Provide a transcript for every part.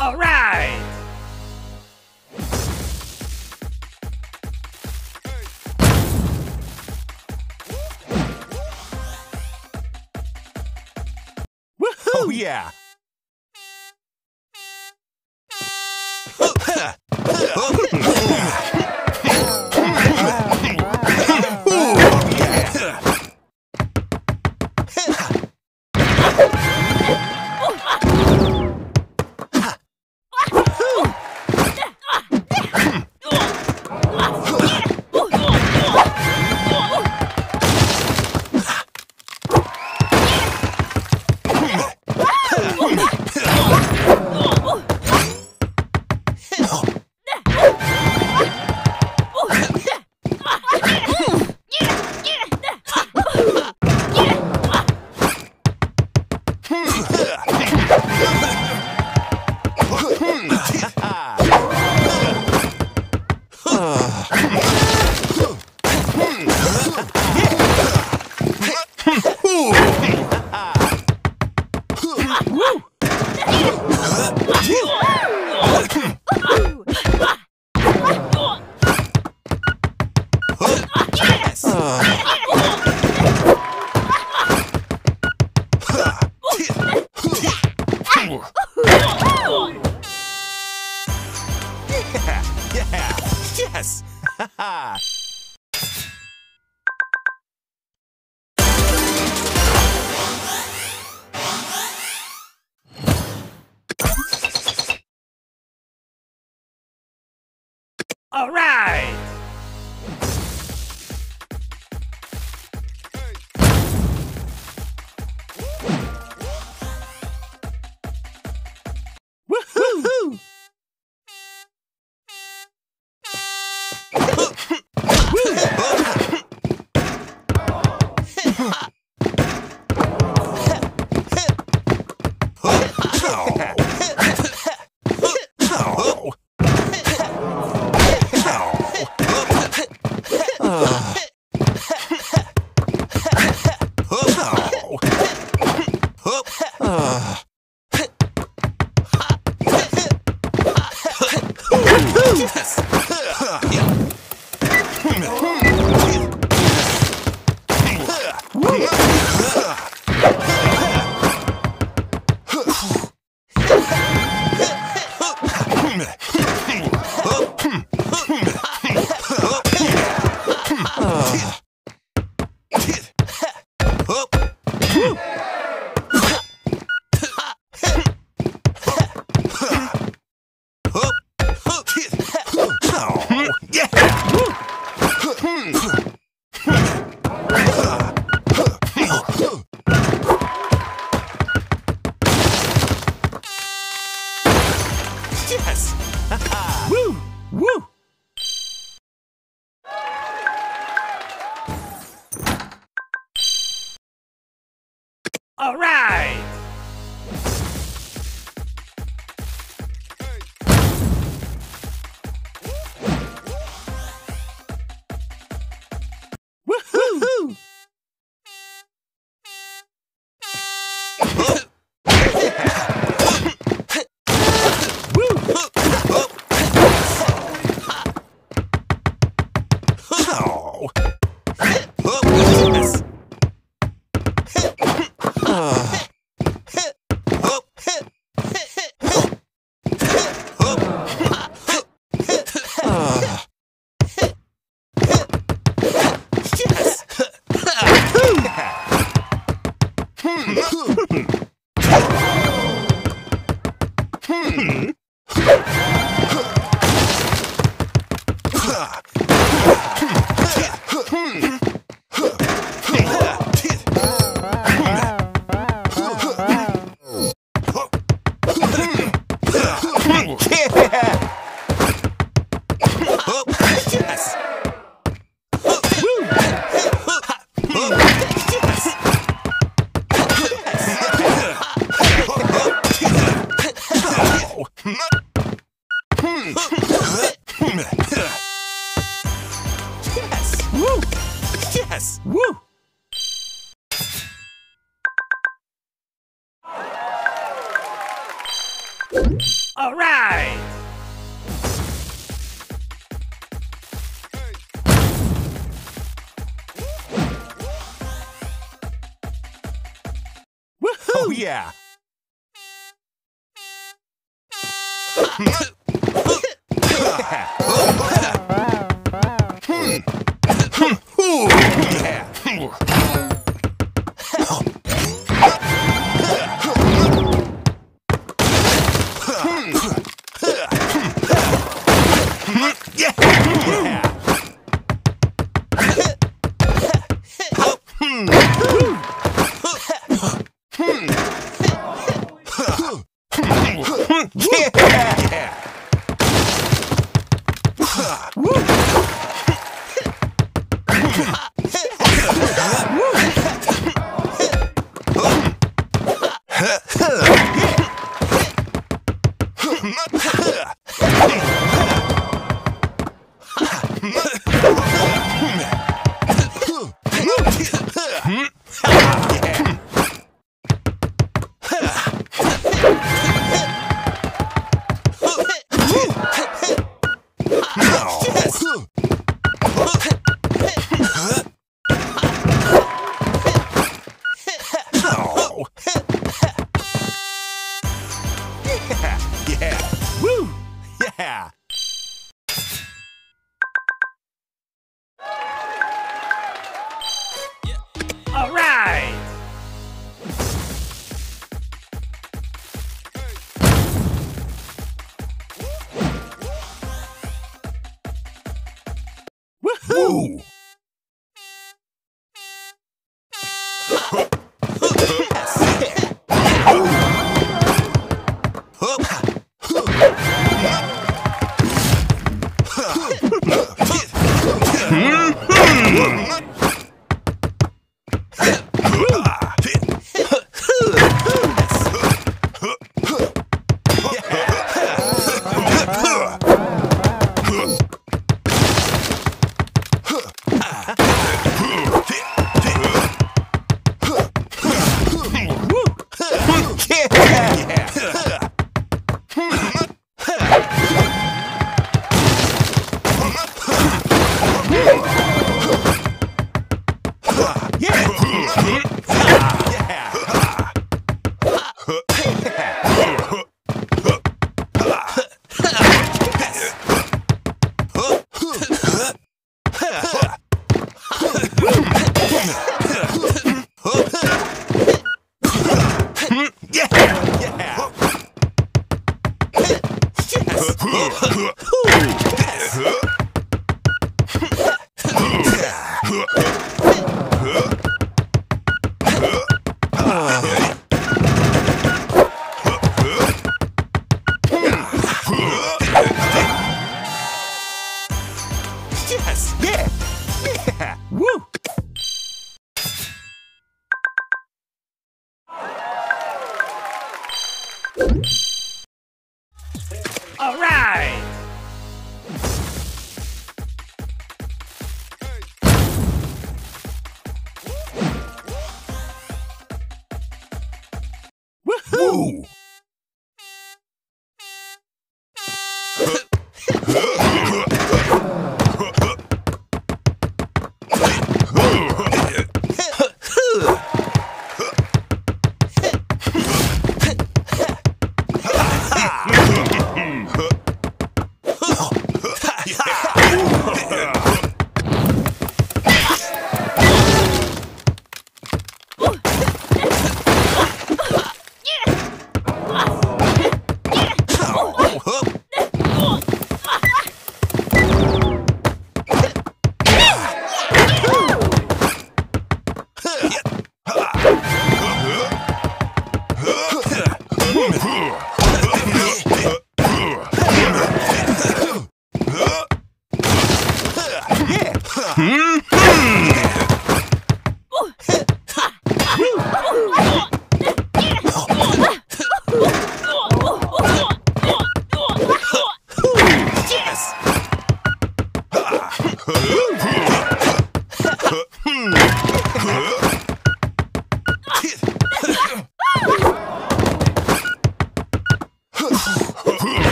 All right. Woohoo! Oh yeah. All right. Woohoo! All right. Woohoo! Oh, yeah.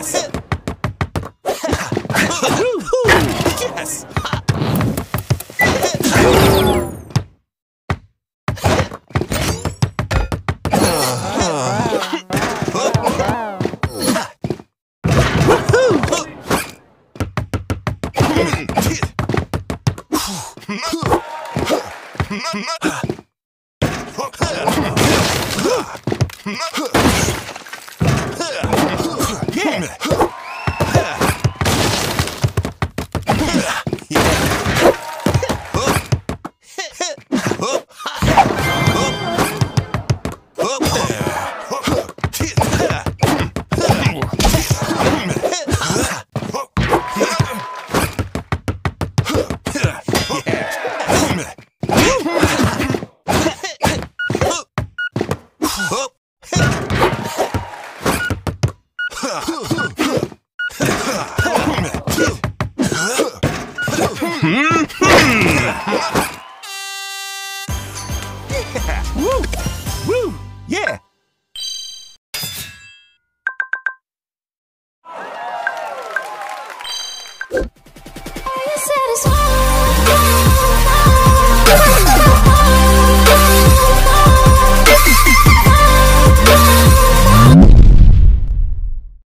Yes. Yes. Satisfied.